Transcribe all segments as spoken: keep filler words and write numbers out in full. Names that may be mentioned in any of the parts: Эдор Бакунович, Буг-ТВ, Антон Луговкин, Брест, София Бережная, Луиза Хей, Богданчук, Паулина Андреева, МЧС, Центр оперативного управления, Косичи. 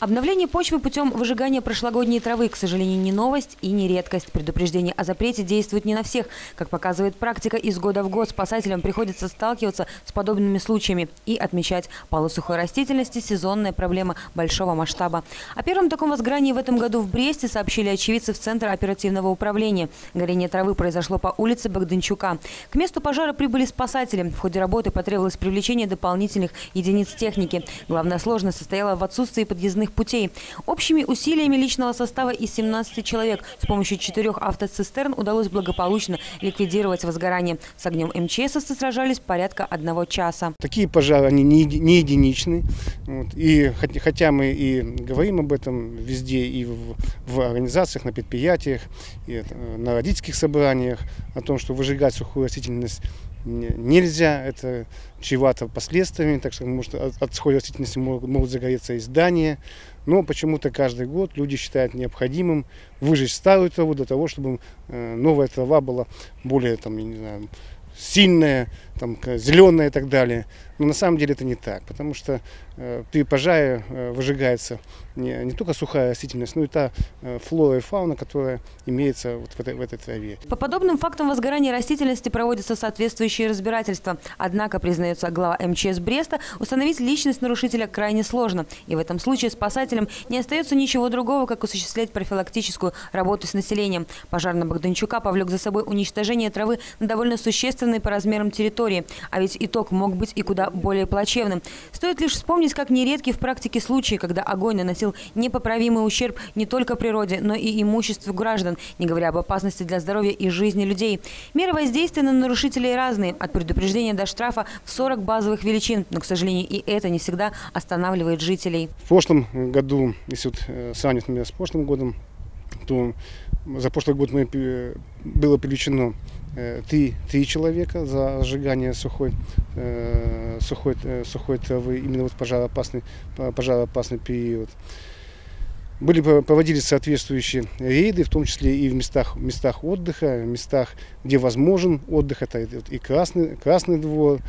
Обновление почвы путем выжигания прошлогодней травы, к сожалению, не новость и не редкость. Предупреждение о запрете действует не на всех. Как показывает практика, из года в год спасателям приходится сталкиваться с подобными случаями и отмечать: полу сухой растительности – сезонная проблема большого масштаба. О первом таком возгорании в этом году в Бресте сообщили очевидцы в Центр оперативного управления. Горение травы произошло по улице Богданчука. К месту пожара прибыли спасатели. В ходе работы потребовалось привлечение дополнительных единиц техники. Главная сложность состояла в отсутствии подъездных путей. Общими усилиями личного состава из семнадцати человек с помощью четырех автоцистерн удалось благополучно ликвидировать возгорание. С огнем МЧСовцы сражались порядка одного часа. Такие пожары, они не единичны. И хотя мы и говорим об этом везде, и в организациях, на предприятиях, и на родительских собраниях, о том, что выжигать сухую растительность нельзя, это чревато последствиями, так что может, от сухой растительности могут, могут загореться и здания. Но почему-то каждый год люди считают необходимым выжечь старую траву для того, чтобы новая трава была более там, я не знаю, сильная, там, зеленая и так далее. Но на самом деле это не так, потому что э, при пожаре э, выжигается не, не только сухая растительность, но и та э, флора и фауна, которая имеется вот в, этой, в этой траве. По подобным фактам возгорания растительности проводятся соответствующие разбирательства. Однако, признается глава МЧС Бреста, установить личность нарушителя крайне сложно. И в этом случае спасателям не остается ничего другого, как осуществлять профилактическую работу с населением. Пожар на Богданчука повлек за собой уничтожение травы на довольно существенной по размерам территории. А ведь итог мог быть и куда более плачевным. Стоит лишь вспомнить, как нередки в практике случаи, когда огонь наносил непоправимый ущерб не только природе, но и имуществу граждан, не говоря об опасности для здоровья и жизни людей. Меры воздействия на нарушителей разные, от предупреждения до штрафа в сорок базовых величин, но, к сожалению, и это не всегда останавливает жителей. В прошлом году, если вот сравнивать меня с прошлым годом, то за прошлый год мы, было привлечено Три, три человека за сжигание сухой, э, сухой, э, сухой травы, именно вот пожароопасный, пожароопасный период. Были, проводились соответствующие рейды, в том числе и в местах, местах отдыха, местах, где возможен отдых, это и Красный, Красный двор,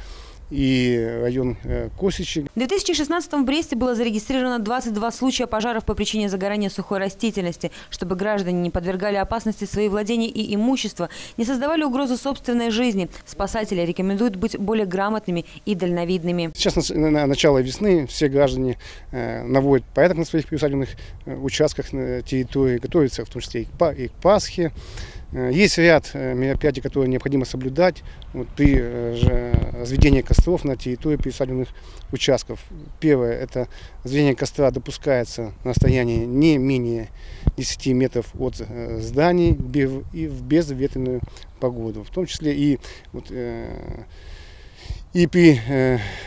и район Косичи. В две тысячи шестнадцатом в Бресте было зарегистрировано двадцать два случая пожаров по причине загорания сухой растительности. Чтобы граждане не подвергали опасности свои владения и имущество, не создавали угрозу собственной жизни, спасатели рекомендуют быть более грамотными и дальновидными. Сейчас на начало весны все граждане наводят порядок на своих приусадебных участках, на территории, готовятся в том числе и к Пасхе. Есть ряд мероприятий, которые необходимо соблюдать вот, при разведении костров на территории приусадебных участков. Первое – это разведение костра допускается на расстоянии не менее десяти метров от зданий и в безветренную погоду. В том числе и, вот, и при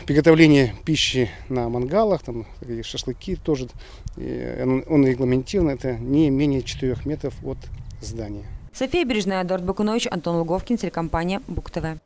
приготовлении пищи на мангалах, там, шашлыки тоже, он регламентирован, это не менее четырёх метров от здания. София Бережная, Эдор Бакунович, Антон Луговкин, телекомпания Буг-ТВ.